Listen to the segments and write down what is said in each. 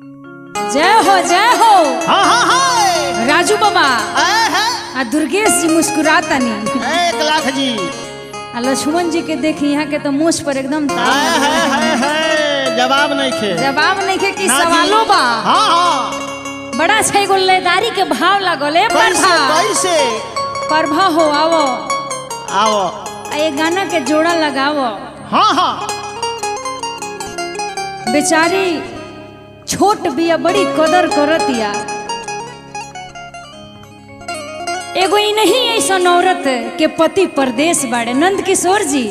जय हो राजू बाबा आ दुर्गेश जी मुस्कुराता नहीं लाख जी लक्ष्मण जी के देखी यहाँ के तो मुँह पर एकदम जवाब नहीं खे कि सवालों बा बड़ा छे गुल्लेदारी के भाव लगोले परभा हो आवो ये गाना के जोड़ा लगाओ। बेचारी छोट बिया बड़ी कदर करतिया एगो ही नहीं ऐसा औरत के पति परदेश बाड़े नंद किशोर जी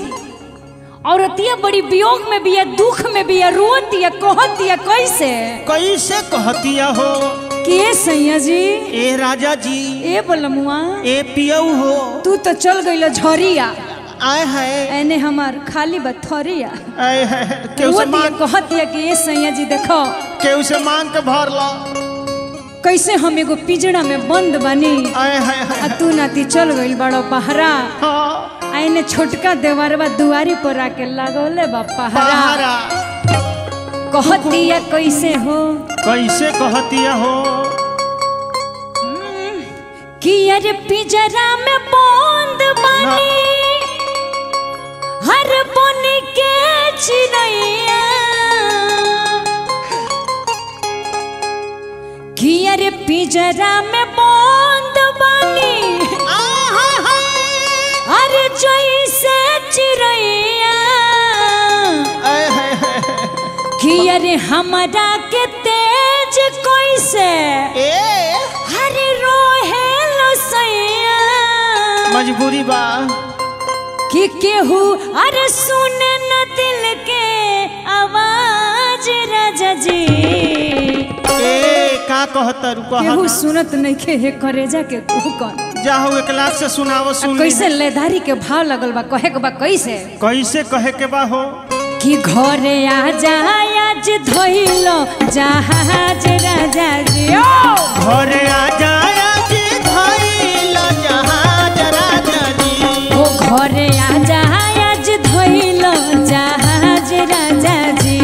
औरतिया बड़ी वियोग में बिया दुख में बिया रोतिया कहतिया कैसे कहतिया हो के सैया जी ए राजा जी ए बलमुआ ए पियऊ हो तू तो चल गइल झरिया आए है एने हमार खाली बथरिया आए है केहू से मांग कहतिया कि ए सैया जी देखो केहू से मांग के भर ला कैसे हम एगो पिजड़ा में बंद बनी आए है तू नाती चल गइल बड़ो पहरा एने छोटका देवरवा दुआरी पर आके लागोले बा पहरा कहतिया कैसे हो कि अरे पिजड़ा में बंद बनी हर बन के चिड़ैया घियर पिजरा में बंद बनी हर जैसे चिड़ैया घियर हमारा के तेज कैसे हर रोहे लसैया मजबूरी बा कि केहू अरे सुने न दिल के आवाज राजा जी ए का कहता रुका केहू सुनत नहीं के करे जाके भूकन जाओ एक लाख से सुनाओ सुन कैसे लेधारी के भाव लगल बा कहे के बा कैसे कहे के बा हो कि घरे आ जा आज धइलो जहाज राजा जी ओ घरे आ जा आज धइलो जहाज राजा जी ओ घरे घरे आ जहाज धोइलो जहाज राजा जी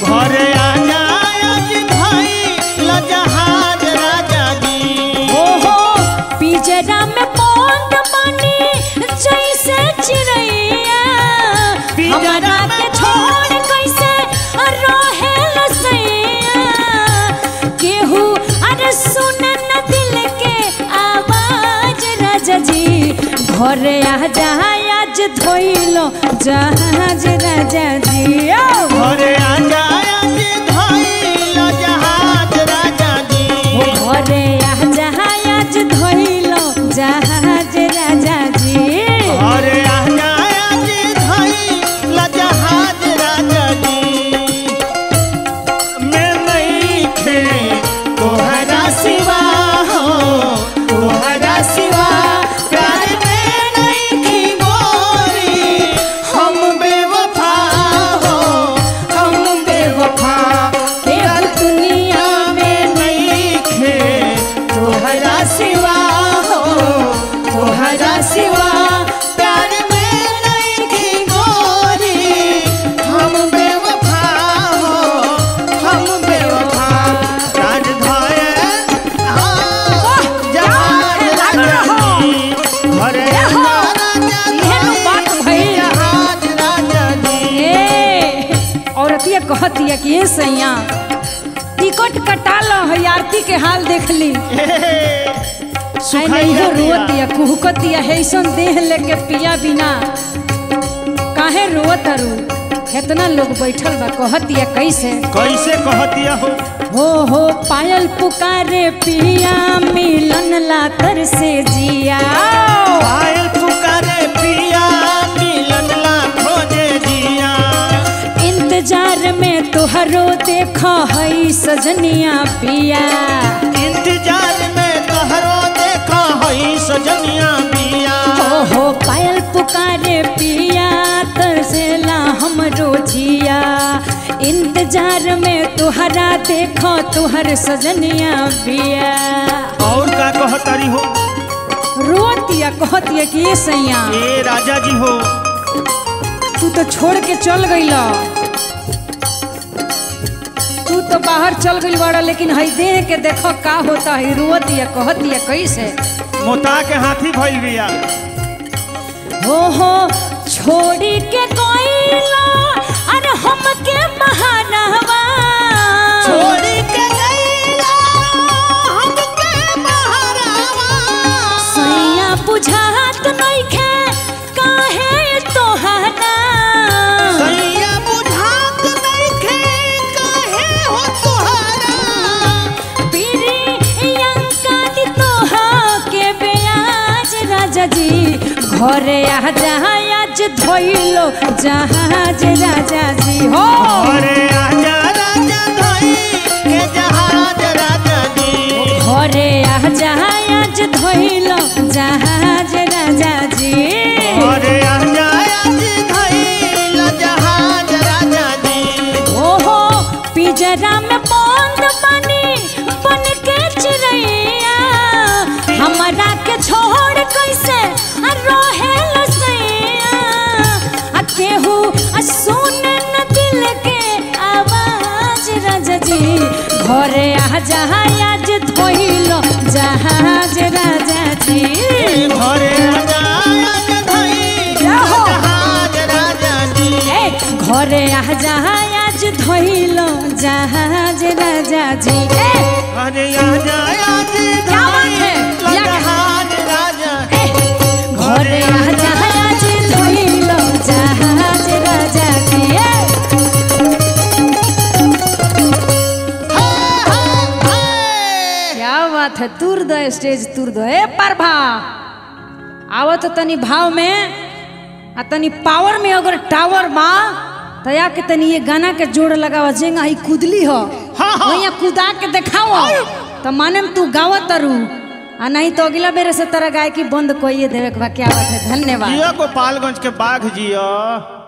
घरे आ जहाज धोइलो जहाज राजा जी घरे आ जहाज धोइलो जहाज राजा जी घरे आ जहाज धोइलो जहाज राजा जी मैं नहीं खे तोहरा सिवा हो तोहरा सिवा कहतिया कि ए सैया टिकट कटा लो है आरती के हाल देख ली रोतिया कुहकतिया है ऐसा देह लेके पिया बिना काहे रोत रू इतना लोग बैठल बा कहतिया कैसे कहतिया हो पायल पुकारे पिया मिलन ला तर से जिया पायल पुकारे पिया मिलन ला खोजे जिया इंतजार में तोहरो देखा है सजनिया पिया इंतजार में तोहरो देखा है सजनिया पिया हो पायल पुकारे पिया तरसेला हमरो जिया इंतजार में तोहरा देखा तोहर सजनिया पिया और का कहतारी हो रोतिया कहतिया कि ए सैया ए राजा जी हो तू तो छोड़ के चल गइला तू तो बाहर चल गई बड़ा, लेकिन हई देह के देखो का होता है। रोतिया कहतिया कैसे मोता के हाथी भइल बिया। हो छोड़ी के कोइला अन हम के महानवा, छोड़ी के गईला हम के महारावा। सैया बुझात नहीं खे काहे तोहना, सैया बुझात नहीं खे काहे हो तोहरा। पीरी अंकादी तोहा के ब्याज राजा जी घरे आ जहाज धोइलो जहाज राजा जी। हो घरे आ जहाज धोई के जहाज राजा जी, घरे आ जहाज धोइलो जहाज राजा जी, घरे आ जहाज धोइलो जहाज राजा जी। ओहो पिजरा में बंद बनी बन के चिड़ैया, हमरा के छोड़ कैसे घरे आ जहाज धोइलो जहाज राजा जी, घरे आ जहाज धोइलो जहाज राजा जी, घरे आ जहाज धोइलो जहाज राजा जी। घरे आ जहाज धोइलो जहाज राजा, घरे आ जहाज धोइलो जहाज राजा जी। तुर दो स्टेज तुर दो ए परभा आव तो तनी भाव में आ तनी पावर में अगर टावर बा तो या के तनी ये गाना के जोड़ लगावा जेंगा ही कुदली हो वहीं कुदा के दिखाओ तो माने तू गावत तरू आ नहीं तो अगला बेर से तरह गाय की बंद कोई देवे। क्या बात है, धन्यवाद। जिया गोपालगंज के बाघ जिया।